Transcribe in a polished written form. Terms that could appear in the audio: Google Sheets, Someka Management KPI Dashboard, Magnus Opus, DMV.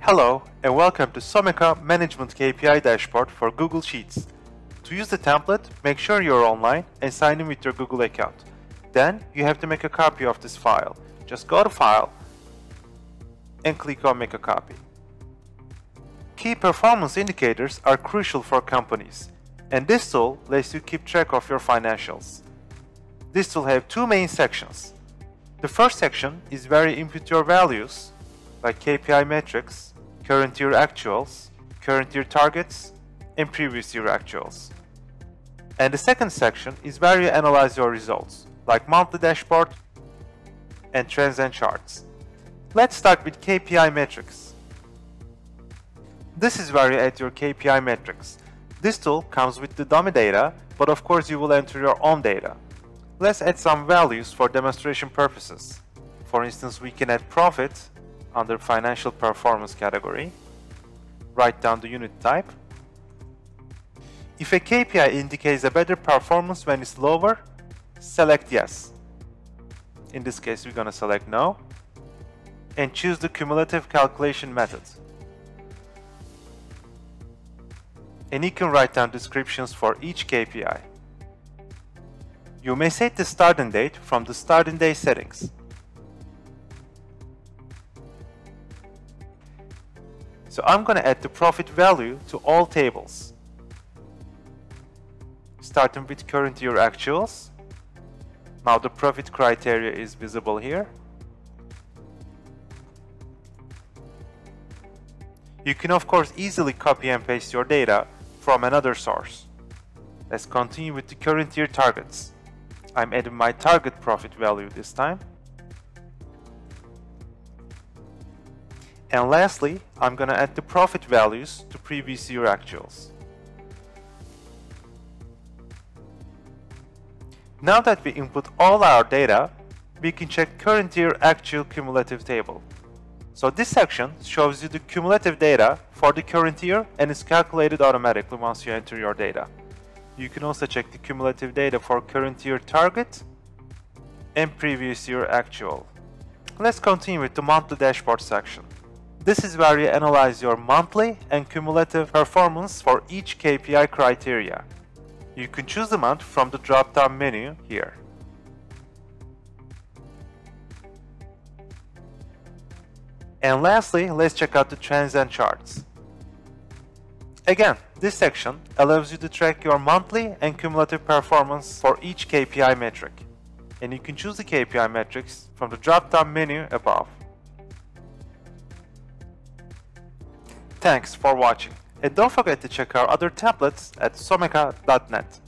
Hello and welcome to Someka Management KPI Dashboard for Google Sheets. To use the template, make sure you're online and sign in with your Google account. Then you have to make a copy of this file. Just go to File and click on Make a Copy. Key performance indicators are crucial for companies, and this tool lets you keep track of your financials. This tool has two main sections. The first section is where you input your values like KPI metrics, current year actuals, current year targets, and previous year actuals. And the second section is where you analyze your results, like monthly dashboard and trends and charts. Let's start with KPI metrics. This is where you add your KPI metrics. This tool comes with the dummy data, but of course you will enter your own data. Let's add some values for demonstration purposes. For instance, we can add profit under financial performance category. Write down the unit type. If a KPI indicates a better performance when it's lower, select yes. In this case, we're going to select no. And choose the cumulative calculation method. And you can write down descriptions for each KPI. You may set the start and date from the start and day settings. So I'm going to add the profit value to all tables, starting with current year actuals. Now the profit criteria is visible here. You can of course easily copy and paste your data from another source. Let's continue with the current year targets. I'm adding my target profit value this time. And lastly, I'm going to add the profit values to previous year actuals. Now that we input all our data, we can check current year actual cumulative table. So this section shows you the cumulative data for the current year and is calculated automatically once you enter your data. You can also check the cumulative data for current year target and previous year actual. Let's continue with the monthly dashboard section. This is where you analyze your monthly and cumulative performance for each KPI criteria. You can choose the month from the drop-down menu here. And lastly, let's check out the trends and charts. Again, this section allows you to track your monthly and cumulative performance for each KPI metric. And you can choose the KPI metrics from the drop-down menu above. Thanks for watching, and don't forget to check our other templates at someka.net.